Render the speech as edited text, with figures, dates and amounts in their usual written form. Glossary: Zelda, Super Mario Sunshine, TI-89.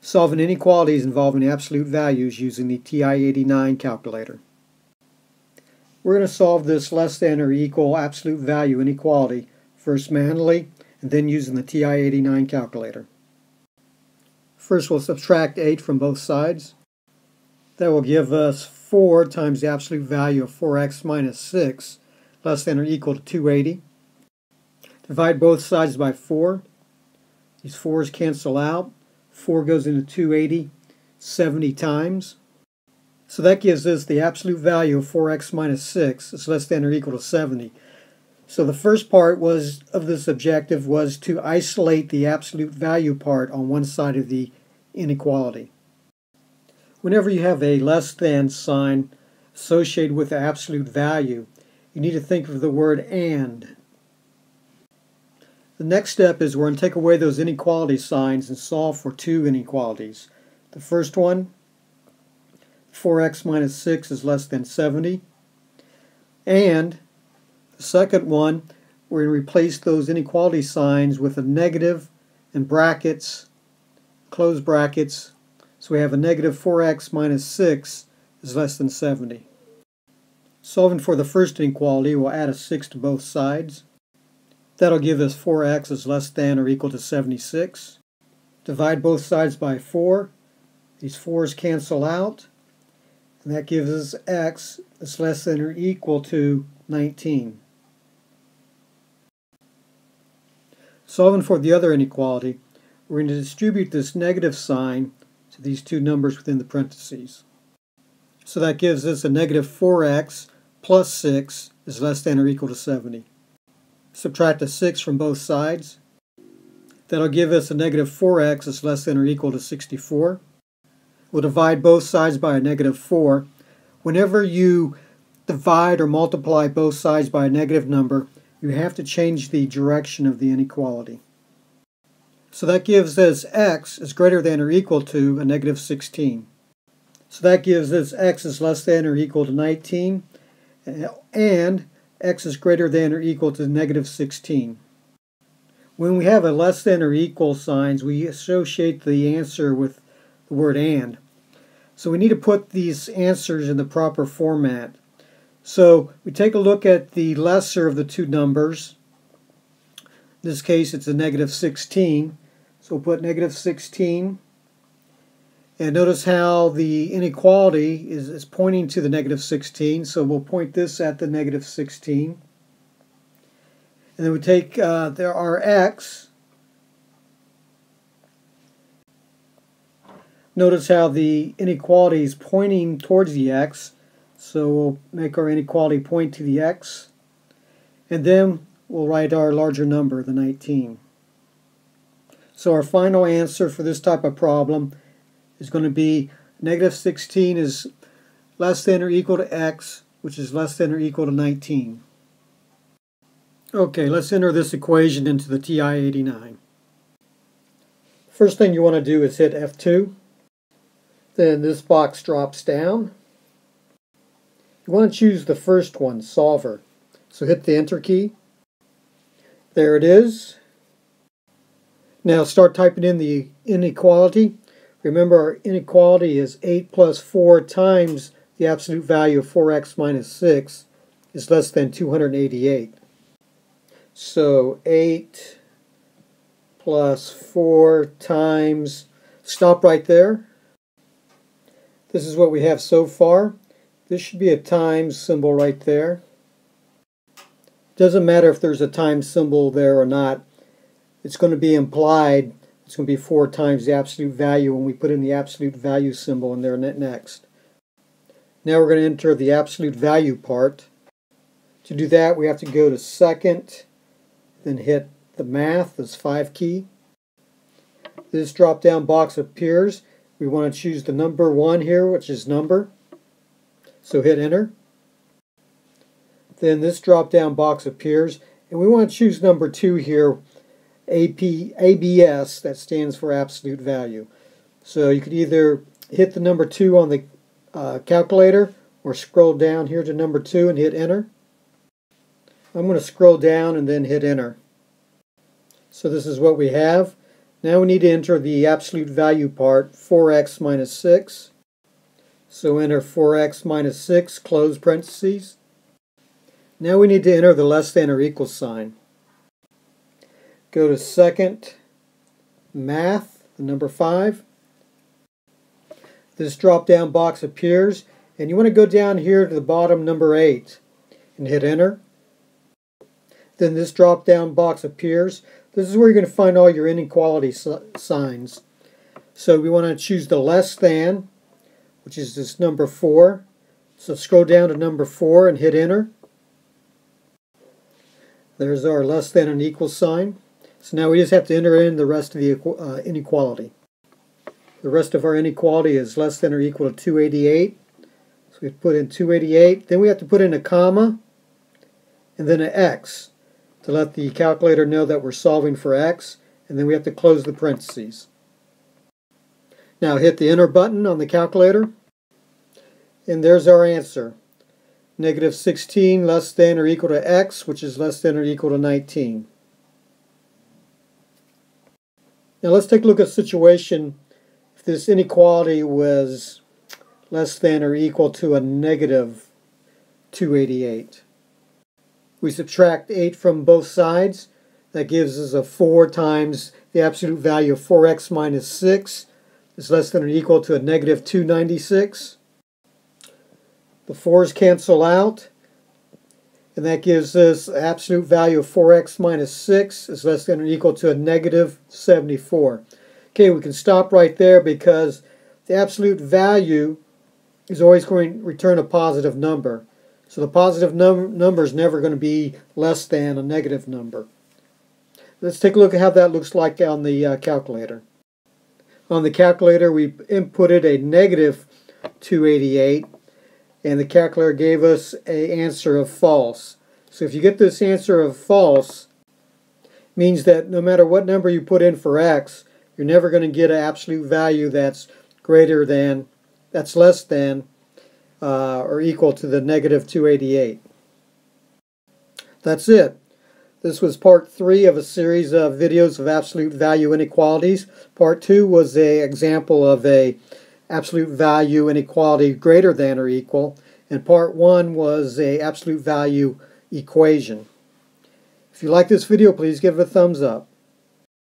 solving inequalities involving absolute values using the TI-89 calculator. We're going to solve this less than or equal absolute value inequality first manually and then using the TI-89 calculator. First we'll subtract 8 from both sides. That will give us 4 times the absolute value of 4x minus 6 less than or equal to 280. Divide both sides by 4. These 4's cancel out. 4 goes into 280 70 times. So that gives us the absolute value of 4x minus 6 is less than or equal to 70. So the first part of this objective was to isolate the absolute value part on one side of the inequality. Whenever you have a less than sign associated with the absolute value, you need to think of the word and. The next step is we're going to take away those inequality signs and solve for two inequalities. The first one, 4x minus 6 is less than 70, and the second one, we're going to replace those inequality signs with a negative in brackets, close brackets, so we have a negative 4x minus 6 is less than 70. Solving for the first inequality, we'll add a 6 to both sides. That'll give us 4x is less than or equal to 76. Divide both sides by 4. These 4's cancel out, and that gives us x is less than or equal to 19. Solving for the other inequality, we're going to distribute this negative sign to these two numbers within the parentheses. So that gives us a negative 4x plus 6 is less than or equal to 70. Subtract a 6 from both sides. That'll give us a negative 4x is less than or equal to 64. We'll divide both sides by a negative 4. Whenever you divide or multiply both sides by a negative number, you have to change the direction of the inequality. So that gives us x is greater than or equal to a negative 16. So that gives us x is less than or equal to 19, and x is greater than or equal to negative 16. When we have a less than or equal signs, we associate the answer with the word and. So we need to put these answers in the proper format. So we take a look at the lesser of the two numbers. In this case it's a negative 16. So we'll put negative 16. And notice how the inequality is pointing to the negative 16. So we'll point this at the negative 16. And then we take our x. Notice how the inequality is pointing towards the x, so we'll make our inequality point to the x, and then we'll write our larger number, the 19. So our final answer for this type of problem is going to be negative 16 is less than or equal to x, which is less than or equal to 19. Okay, let's enter this equation into the TI-89. First thing you want to do is hit F2. Then this box drops down. You want to choose the first one, solver. So hit the enter key. There it is. Now start typing in the inequality. Remember our inequality is 8 plus 4 times the absolute value of 4x minus 6 is less than 288. So 8 plus 4 times, stop right there. This is what we have so far. This should be a times symbol right there. Doesn't matter if there's a times symbol there or not. It's going to be implied. It's going to be 4 times the absolute value when we put in the absolute value symbol in there next. Now we're going to enter the absolute value part. To do that, we have to go to second, then hit the math, this 5 key. This drop down box appears. We want to choose the number 1 here, which is number. So hit enter. Then this drop down box appears, and we want to choose number 2 here, ABS, that stands for absolute value. So you could either hit the number 2 on the calculator or scroll down here to number 2 and hit enter. I'm going to scroll down and then hit enter. So this is what we have. Now we need to enter the absolute value part, 4x minus 6. So enter 4x minus 6, close parentheses. Now we need to enter the less than or equal sign. Go to second, math, the number 5. This drop down box appears, and you want to go down here to the bottom, number 8, and hit enter. Then this drop down box appears. This is where you're going to find all your inequality signs. So we want to choose the less than, which is this number 4. So scroll down to number 4 and hit enter. There's our less than and equal sign. So now we just have to enter in the rest of the inequality. The rest of our inequality is less than or equal to 288. So we put in 288. Then we have to put in a comma and then an x to let the calculator know that we're solving for x. And then we have to close the parentheses. Now hit the enter button on the calculator. And there's our answer. Negative 16 less than or equal to x, which is less than or equal to 19. Now let's take a look at a situation if this inequality was less than or equal to a negative 288. We subtract 8 from both sides. That gives us a 4 times the absolute value of 4x minus 6 is less than or equal to a negative 296. The 4's cancel out, and that gives us absolute value of 4x minus 6 is less than or equal to a negative 74. Okay, we can stop right there because the absolute value is always going to return a positive number. So the positive number is never going to be less than a negative number. Let's take a look at how that looks like on the calculator. On the calculator, we inputted a negative 288. And the calculator gave us an answer of false. So if you get this answer of false, it means that no matter what number you put in for x, you're never going to get an absolute value that's greater than, that's less than, or equal to the negative 288. That's it. This was part 3 of a series of videos of absolute value inequalities. Part 2 was an example of a absolute value inequality greater than or equal, and part 1 was an absolute value equation. If you like this video, please give it a thumbs up.